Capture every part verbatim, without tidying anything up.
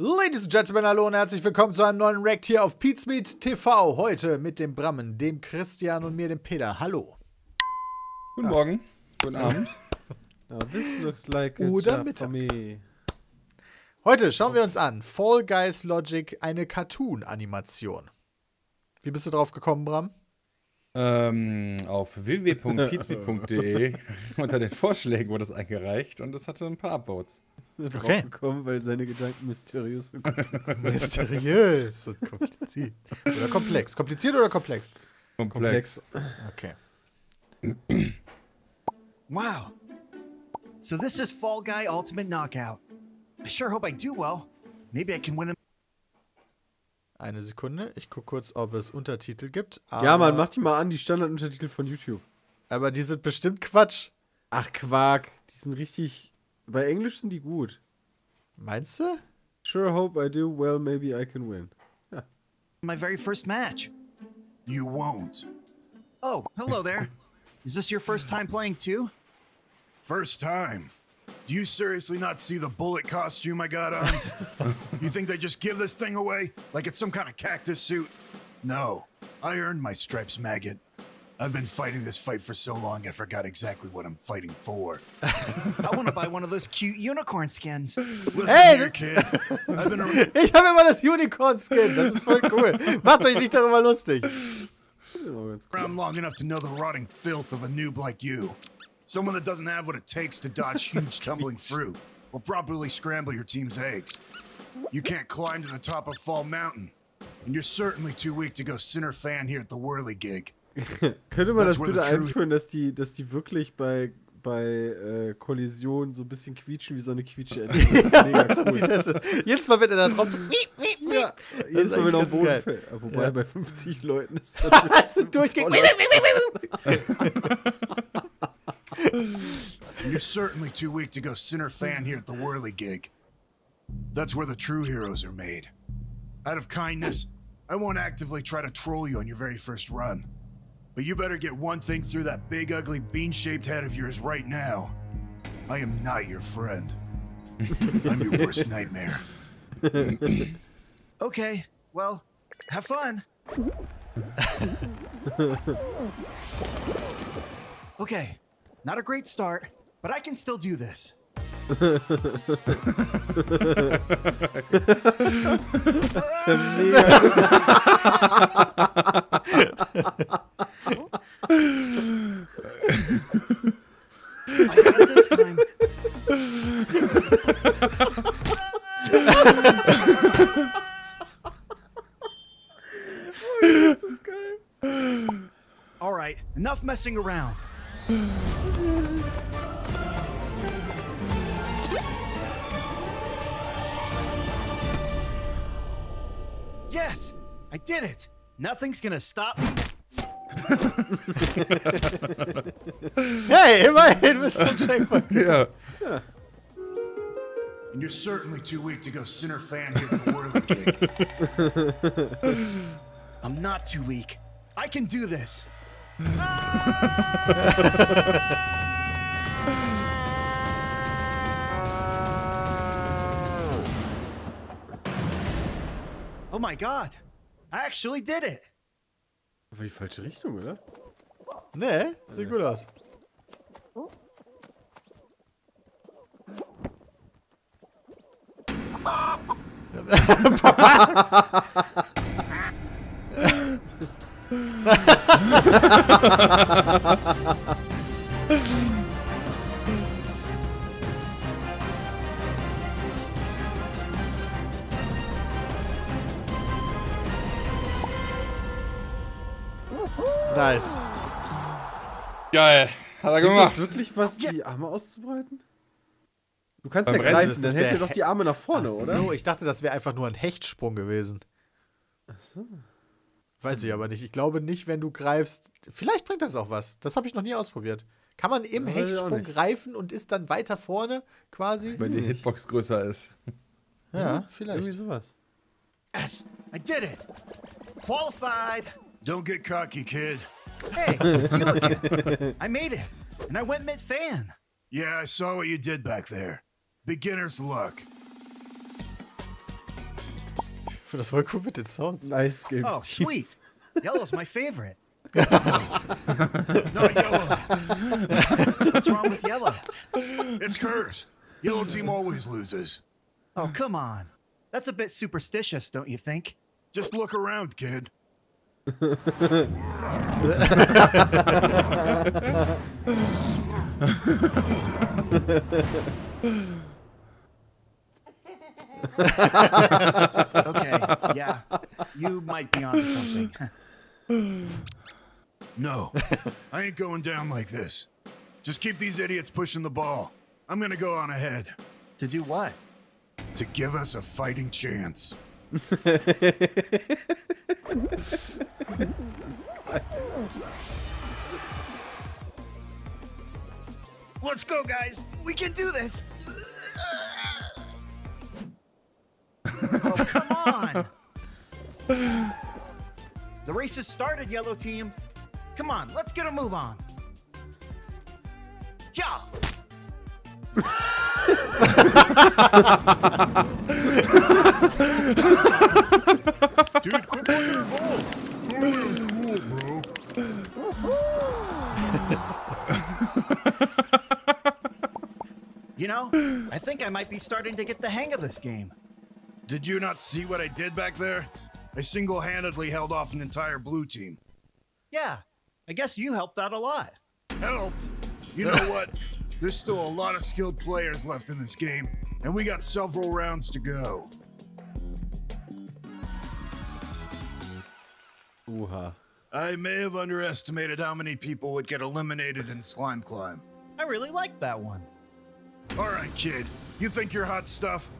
Ladies and Gentlemen, hallo und herzlich willkommen zu einem neuen React hier auf pietsmiet punkt t v. Heute mit dem Brammen, dem Christian und mir, dem Peter. Hallo. Guten ah. Morgen. Guten Abend. No, this looks like Oder Mittag. Heute schauen wir uns an Fall Guys Logic, eine Cartoon-Animation. Wie bist du drauf gekommen, Bram? Ähm, auf w w w punkt pietsmiet punkt de unter den Vorschlägen wurde es eingereicht und es hatte ein paar Upvotes. Okay. Gekommen, weil seine Gedanken mysteriös und komplex Mysteriös und kompliziert. Oder komplex. Kompliziert oder komplex? Komplex. Okay. Wow. So this is Fall Guy Ultimate Knockout. I sure hope I do well. Maybe I can win a Eine Sekunde, ich gucke kurz, ob es Untertitel gibt. Ja, man, mach die mal an, die Standarduntertitel von YouTube. Aber die sind bestimmt Quatsch. Ach, Quark, die sind richtig... Bei Englisch sind die gut. Meinst du? Sure hope I do well, maybe I can win. Ja. My very first match. You won't. Oh, hello there. Is this your first time playing too? First time? Do you seriously not see the bullet costume I got on? You think they just give this thing away? Like it's some kind of cactus suit? No. I earned my stripes, maggot. I've been fighting this fight for so long, I forgot exactly what I'm fighting for. I want to buy one of those cute unicorn skins. Listen hey, here, kid. I've been a ich habe immer das Unicorn-Skin. Das ist voll cool. Macht euch nicht darüber lustig. I'm long enough to know the rotting filth of a noob like you. Someone that doesn't have what it takes to dodge huge tumbling fruit or properly scramble your team's eggs. You can't climb to the top of Fall Mountain, and you're certainly too weak to go center fan here at the Whirly Gig. Könnte man das bitte einführen, dass die, dass die wirklich bei, bei äh, Kollisionen so ein bisschen quietschen wie so eine Quietsche? Jedes Mal, wenn er da drauf so... Ja, jedes Mal, wenn er auf den Boden fällt. Wobei ja. Bei fünfzig Leuten ist das... Also durchgehend... You're certainly too weak to go center fan here at the Whirly Gig. That's where the true heroes are made. Out of kindness, I won't actively try to troll you on your very first run. But you better get one thing through that big, ugly, bean-shaped head of yours right now. I am not your friend. I'm your worst nightmare. Okay, well, have fun. Okay. Not a great start, but I can still do this. I got it this time. All right, enough messing around. Yes, I did it. Nothing's gonna stop me. Hey, immerhin bis zum Checkpoint. Yeah. Yeah. And you're certainly too weak to go center fan here at the Whirly Gig. I'm not too weak. I can do this. Oh my god, I actually did it. War die falsche Richtung, oder? Nee, sieht gut aus. Papa! Nice. Geil. Hat er gemacht. Ist das wirklich was, die Arme auszubreiten? Du kannst ja greifen, dann hält ihr doch die Arme nach vorne, oder? So, ich dachte, das wäre einfach nur ein Hechtsprung gewesen. Ach so. Weiß ich aber nicht. Ich glaube nicht, wenn du greifst. Vielleicht bringt das auch was. Das habe ich noch nie ausprobiert. Kann man im Hechtsprung greifen und ist dann weiter vorne quasi? Wenn die Hitbox größer ist. Ja, vielleicht. Irgendwie sowas. Yes, I did it. Qualified. Don't get cocky, kid. Hey, it's you again. I made it. And I went mid-fan. Yeah, I saw what you did back there. Beginner's luck. Das war cool mit den Sounds. Nice Games. Oh, sweet. Yellow's my favorite. No, yellow. What's wrong with yellow? It's cursed. Yellow team always loses. Oh, come on. That's a bit superstitious, don't you think? Just look around, kid. Okay, yeah. You might be onto something. No, I ain't going down like this. Just keep these idiots pushing the ball. I'm gonna go on ahead. To do what? To give us a fighting chance. Let's go, guys. We can do this. Oh, come on. The race has started, yellow team. Come on, let's get a move on. Yeah. Dude, quit playing your ball. Cool, bro. You know, I think I might be starting to get the hang of this game. Did you not see what I did back there? I single-handedly held off an entire blue team. Yeah, I guess you helped out a lot. Helped? You know what? There's still a lot of skilled players left in this game, and we got several rounds to go. Ooh-ha. I may have underestimated how many people would get eliminated in Slime Climb. I really liked that one. All right, kid. You think you're hot stuff?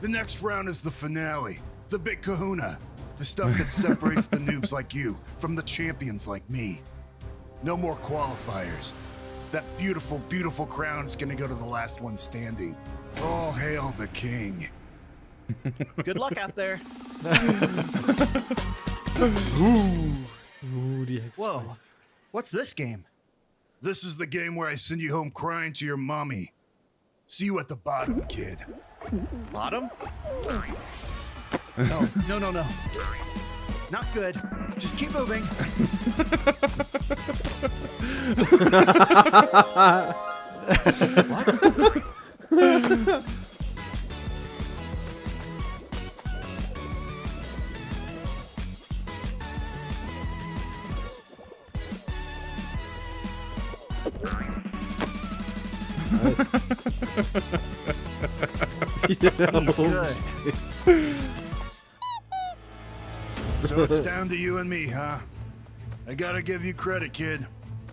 The next round is the finale, the big kahuna, the stuff that separates the noobs like you from the champions like me. No more qualifiers. That beautiful, beautiful crown's gonna go to the last one standing. All hail the king. Good luck out there. Ooh. Ooh, the X. Whoa, what's this game? This is the game where I send you home crying to your mommy. See you at the bottom, kid. Bottom? No, no, no, no. Not good. Just keep moving. What? Nice. He's good. So it's down to you and me, huh? I gotta give you credit, kid.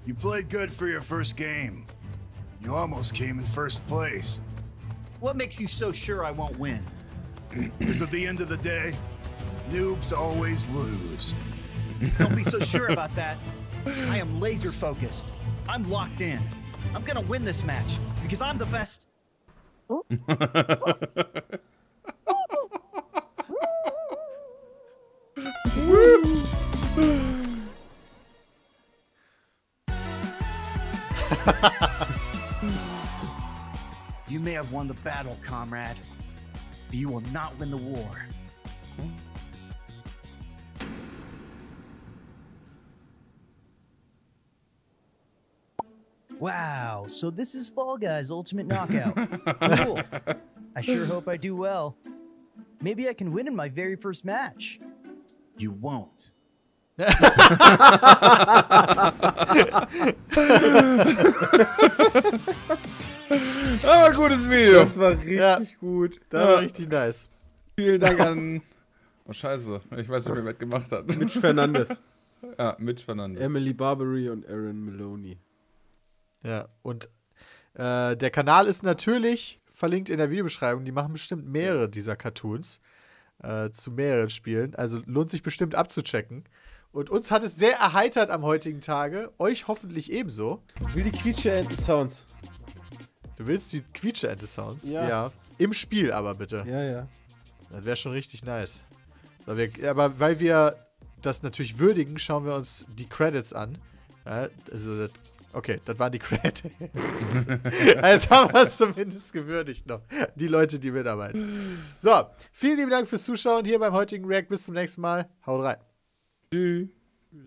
You played good for your first game. You almost came in first place. What makes you so sure I won't win? Because at the end of the day, noobs always lose. Don't be so sure about that. I am laser focused. I'm locked in. I'm gonna win this match because I'm the best. You may have won the battle, comrade, but you will not win the war. Wow, so this is Fall Guys Ultimate Knockout. Cool. I sure hope I do well. Maybe I can win in my very first match. You won't. Aber gutes Video. Das war richtig ja, gut. Das war ja. richtig nice. Vielen Dank an... Oh, scheiße. Ich weiß nicht, wer das gemacht hat. Mitch Fernandes. Ja, Mitch Fernandes. Emily Barbary und Aaron Maloney. Ja, und äh, der Kanal ist natürlich verlinkt in der Videobeschreibung. Die machen bestimmt mehrere dieser Cartoons äh, zu mehreren Spielen. Also lohnt sich bestimmt abzuchecken. Und uns hat es sehr erheitert am heutigen Tage. Euch hoffentlich ebenso. Ich will die Quietsche-Ente-Sounds. Du willst die Quietsche-Ente-Sounds? Ja. ja. Im Spiel aber bitte. Ja, ja. Das wäre schon richtig nice. Aber weil wir das natürlich würdigen, schauen wir uns die Credits an. Ja, also das Okay, das waren die Credits. Jetzt haben wir es zumindest gewürdigt noch. Die Leute, die mitarbeiten. So, vielen lieben Dank fürs Zuschauen hier beim heutigen React. Bis zum nächsten Mal. Haut rein. Tschüss.